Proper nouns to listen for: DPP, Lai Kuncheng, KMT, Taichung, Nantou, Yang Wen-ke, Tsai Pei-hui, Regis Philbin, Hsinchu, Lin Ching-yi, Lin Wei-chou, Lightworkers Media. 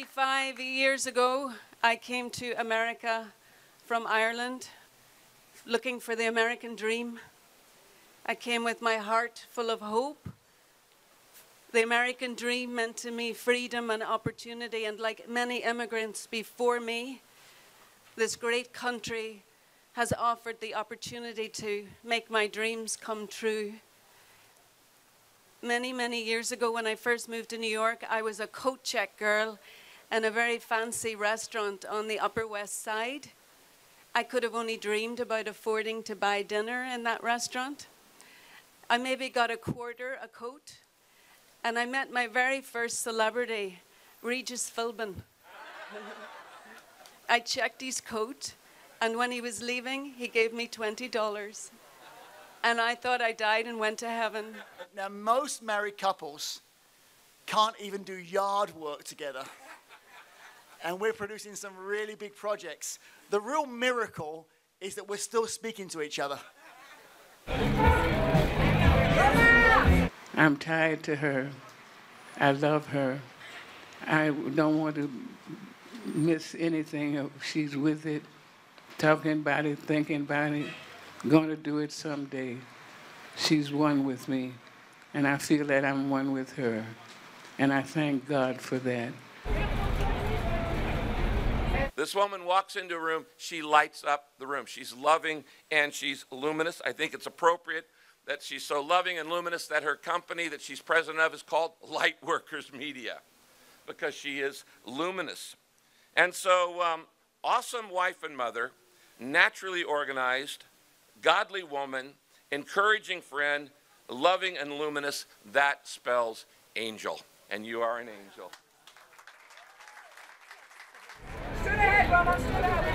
25 years ago, I came to America from Ireland looking for the American dream. I came with my heart full of hope. The American dream meant to me freedom and opportunity, and like many immigrants before me, this great country has offered the opportunity to make my dreams come true. Many, many years ago when I first moved to New York, I was a coat check girl in a very fancy restaurant on the Upper West Side. I could have only dreamed about affording to buy dinner in that restaurant. I maybe got a quarter a coat, and I met my very first celebrity, Regis Philbin. I checked his coat, and when he was leaving, he gave me $20. And I thought I died and went to heaven. Now, most married couples can't even do yard work together. And we're producing some really big projects. The real miracle is that we're still speaking to each other. I'm tied to her. I love her. I don't want to miss anything. She's with it, talking about it, thinking about it. Gonna do it someday. She's one with me, and I feel that I'm one with her, and I thank God for that. This woman walks into a room, she lights up the room. She's loving and she's luminous. I think it's appropriate that she's so loving and luminous that her company that she's president of is called Lightworkers Media, because she is luminous. And so, awesome wife and mother, naturally organized, godly woman, encouraging friend, loving and luminous, that spells angel. And you are an angel. Straight ahead, Mama, straight ahead.